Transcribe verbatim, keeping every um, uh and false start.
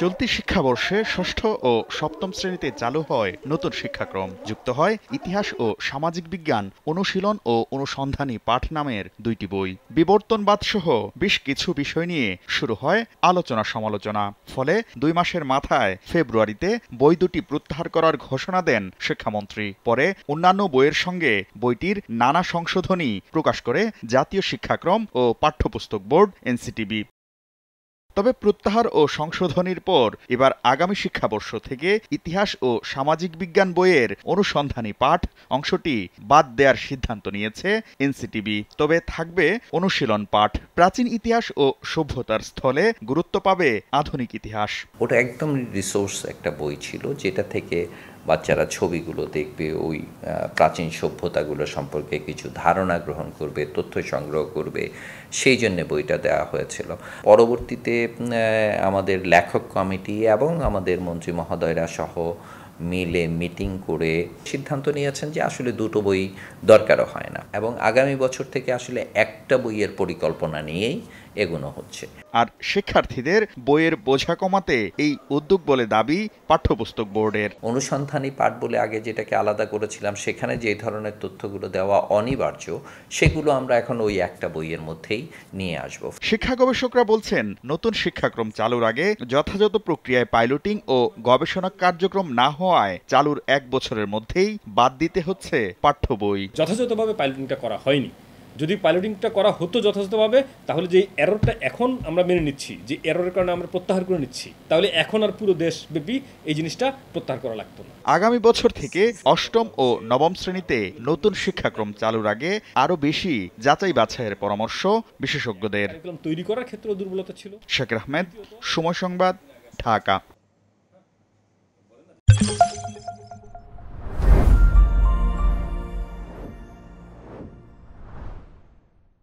চলতি শিক্ষাবর্ষে ষষ্ঠ ও সপ্তম শ্রেণীতে চালু হয় নতুন শিক্ষাক্রম। যুক্ত হয় ইতিহাস ও সামাজিক বিজ্ঞান অনুশীলন ও অনুসন্ধানী পাঠ নামের দুইটি বই। বিবর্তনবাদ সহ বেশ কিছু বিষয় নিয়ে শুরু হয় আলোচনা সমালোচনা। ফলে দুই মাসের মাথায় ফেব্রুয়ারিতে বই দুটি প্রত্যাহার করার ঘোষণা দেন শিক্ষামন্ত্রী। পরে অন্যান্য বইয়ের সঙ্গে বইটির নানা সংশোধনী প্রকাশ করে জাতীয় শিক্ষাক্রম ও পাঠ্যপুস্তক board N C T B. তবে প্রত্যাহার ও সংশোধনীর পর এবার আগামী শিক্ষাবর্ষ থেকে ইতিহাস ও সামাজিক বিজ্ঞান বইয়ের অনুসন্ধানী পাঠ অংশটি বাদ দেওয়ার সিদ্ধান্ত নিয়েছে এন সি টি বি। তবে থাকবে অনুশীলন পাঠ। প্রাচীন ইতিহাস ও সভ্যতার স্থলে গুরুত্ব পাবে আধুনিক ইতিহাস। ওটা একদম রিসোর্স একটা বই ছিল, যেটা থেকে বাচ্চারা ছবিগুলো দেখবে, ওই প্রাচীন সভ্যতাগুলো সম্পর্কে কিছু ধারণা গ্রহণ করবে, তথ্য সংগ্রহ করবে, সেই জন্য বইটা দেওয়া হয়েছিল। পরবর্তীতে আমাদের লেখক কমিটি এবং আমাদের মন্ত্রী মহোদয়রা সহ মিলে মিটিং করে সিদ্ধান্ত নিয়েছেন যে আসলে দুটো বই দরকারও হয় না, এবং আগামী বছর থেকে আসলে একটা বইয়ের পরিকল্পনা নিয়েই এগোনো হচ্ছে। আর শিক্ষার্থীদের বইয়ের বোঝা কমাতে এই উদ্যোগ বলে দাবি পাঠ্যপুস্তক বোর্ডের। অনুসন্ধানী পাঠ বলে আগে যেটাকে আলাদা করেছিলাম, সেখানে যে ধরনের তথ্যগুলো দেওয়া অনিবার্য, সেগুলো আমরা এখন ওই একটা বইয়ের মধ্যেই নিয়ে আসব। শিক্ষা গবেষকরা বলছেন, নতুন শিক্ষাক্রম চালুর আগে যথাযথ প্রক্রিয়ায় পাইলটিং ও গবেষণা কার্যক্রম না হওয়ায় চালুর এক বছরের মধ্যেই বাদ দিতে হচ্ছে পাঠ্য বই। যথাযথভাবে পাইলটিংটা করা হয়নি। যদি পাইলটিংটা করা হতো যথাযথভাবে, তাহলে যে এররটা এখন আমরা মেনে নিচ্ছি, যে এররের কারণে আমরা প্রত্যাহার করে নিচ্ছি, তাহলে এখন আর পুরো দেশব্যাপী এই জিনিসটা প্রত্যাহার করা লাগতো না। আগামী বছর থেকে অষ্টম ও নবম শ্রেণীতে নতুন শিক্ষাক্রম চালুর আগে আরও বেশি যাচাই বাছাইয়ের পরামর্শ বিশেষজ্ঞদের। তৈরি করার ক্ষেত্রে দুর্বলতা ছিল। শাকির আহমেদ, সময় সংবাদ, ঢাকা।